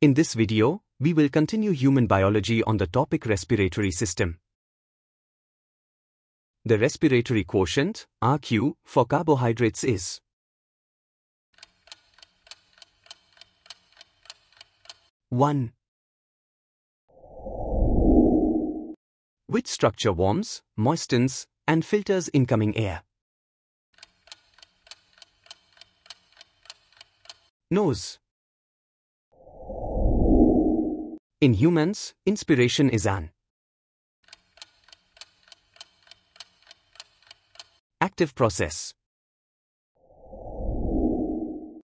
In this video, we will continue human biology on the topic respiratory system. The respiratory quotient, RQ, for carbohydrates is (1). Which structure warms, moistens, and filters incoming air? Nose. In humans, inspiration is an active process.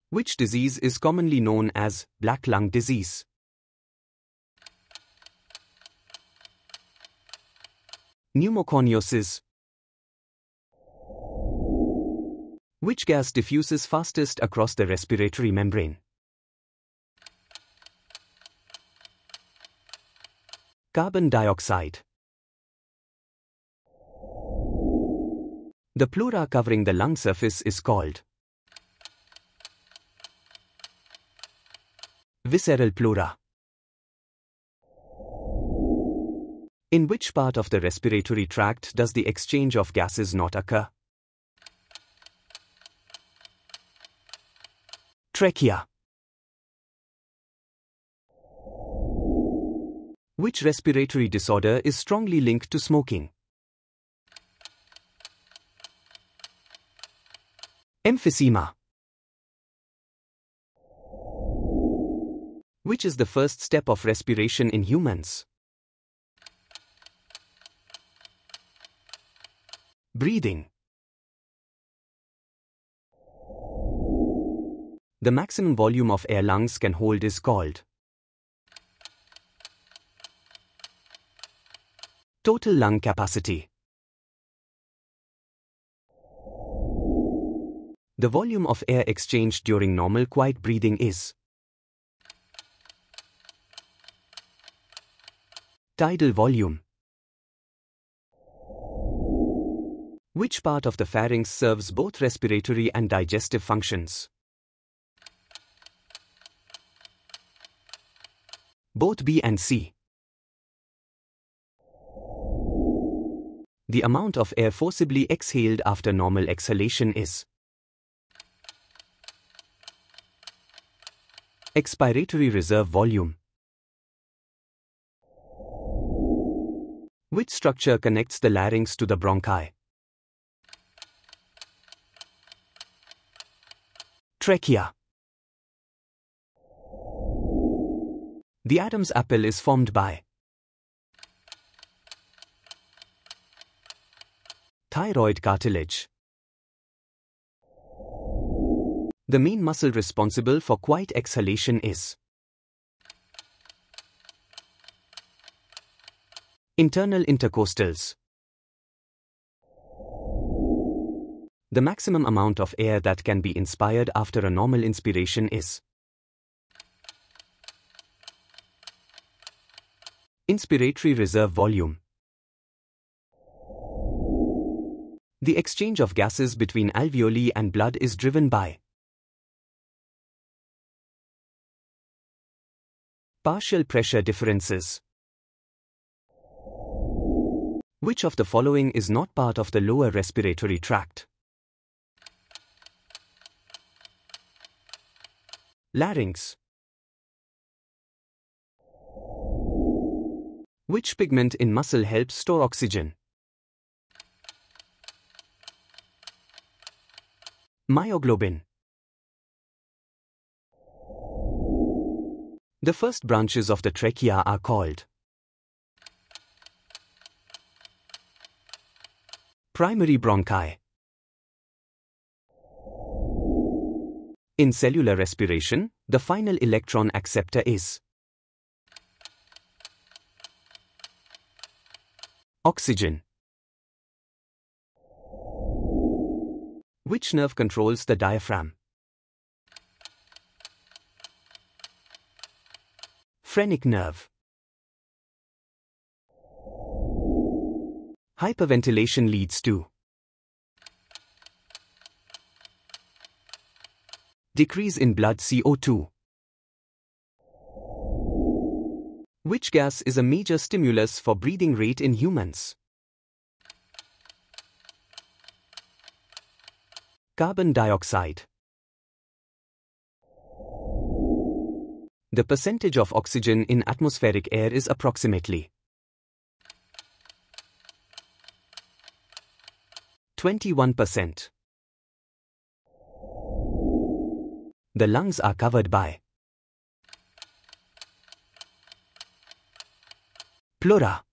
Which disease is commonly known as black lung disease? Pneumoconiosis. Which gas diffuses fastest across the respiratory membrane? Carbon dioxide. The pleura covering the lung surface is called visceral pleura. In which part of the respiratory tract does the exchange of gases not occur? Trachea. Which respiratory disorder is strongly linked to smoking? Emphysema. Which is the first step of respiration in humans? Breathing. The maximum volume of air lungs can hold is called total lung capacity. The volume of air exchanged during normal quiet breathing is tidal volume. Which part of the pharynx serves both respiratory and digestive functions? Both B and C. The amount of air forcibly exhaled after normal exhalation is expiratory reserve volume. Which structure connects the larynx to the bronchi? Trachea. The Adam's apple is formed by Cricoid cartilage. The main muscle responsible for quiet exhalation is internal intercostals. The maximum amount of air that can be inspired after a normal inspiration is inspiratory reserve volume. The exchange of gases between alveoli and blood is driven by partial pressure differences. Which of the following is not part of the lower respiratory tract? Larynx. Which pigment in muscle helps store oxygen? Myoglobin. The first branches of the trachea are called primary bronchi. In cellular respiration, the final electron acceptor is oxygen. Which nerve controls the diaphragm? Phrenic nerve. Hyperventilation leads to decrease in blood CO2. Which gas is a major stimulus for breathing rate in humans? Carbon dioxide. The percentage of oxygen in atmospheric air is approximately 21%. The lungs are covered by pleura.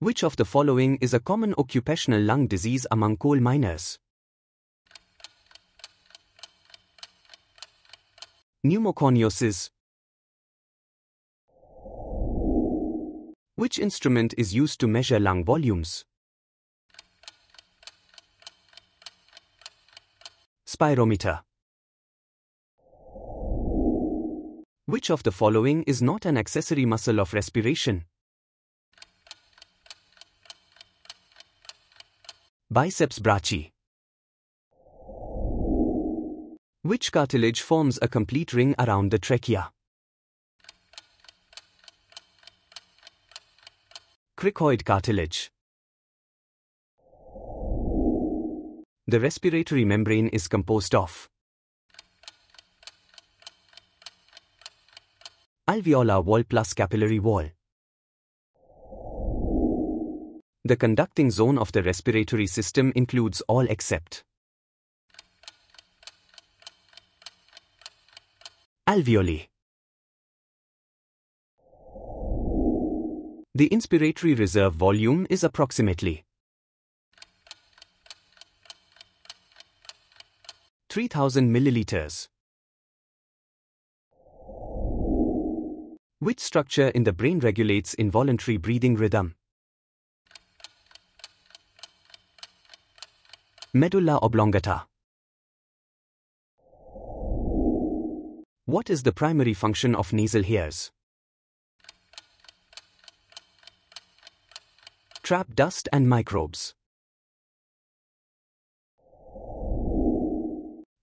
Which of the following is a common occupational lung disease among coal miners? Pneumoconiosis. Which instrument is used to measure lung volumes? Spirometer. Which of the following is not an accessory muscle of respiration? Biceps brachii. Which cartilage forms a complete ring around the trachea? Cricoid cartilage. The respiratory membrane is composed of alveolar wall plus capillary wall. The conducting zone of the respiratory system includes all except alveoli. The inspiratory reserve volume is approximately 3000 milliliters. Which structure in the brain regulates involuntary breathing rhythm? Medulla oblongata. What is the primary function of nasal hairs? Trap dust and microbes.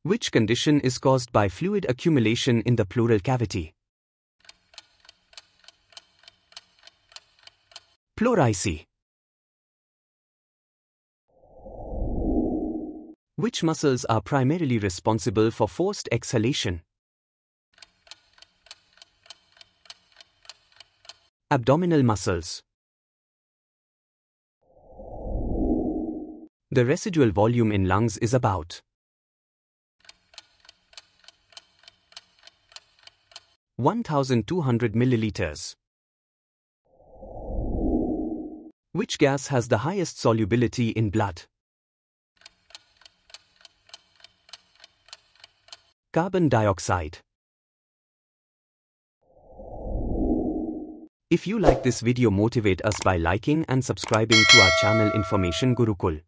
Which condition is caused by fluid accumulation in the pleural cavity? Pleurisy. Which muscles are primarily responsible for forced exhalation? Abdominal muscles. The residual volume in lungs is about 1200 milliliters. Which gas has the highest solubility in blood? Carbon dioxide. If you like this video, motivate us by liking and subscribing to our channel Information Gurukul.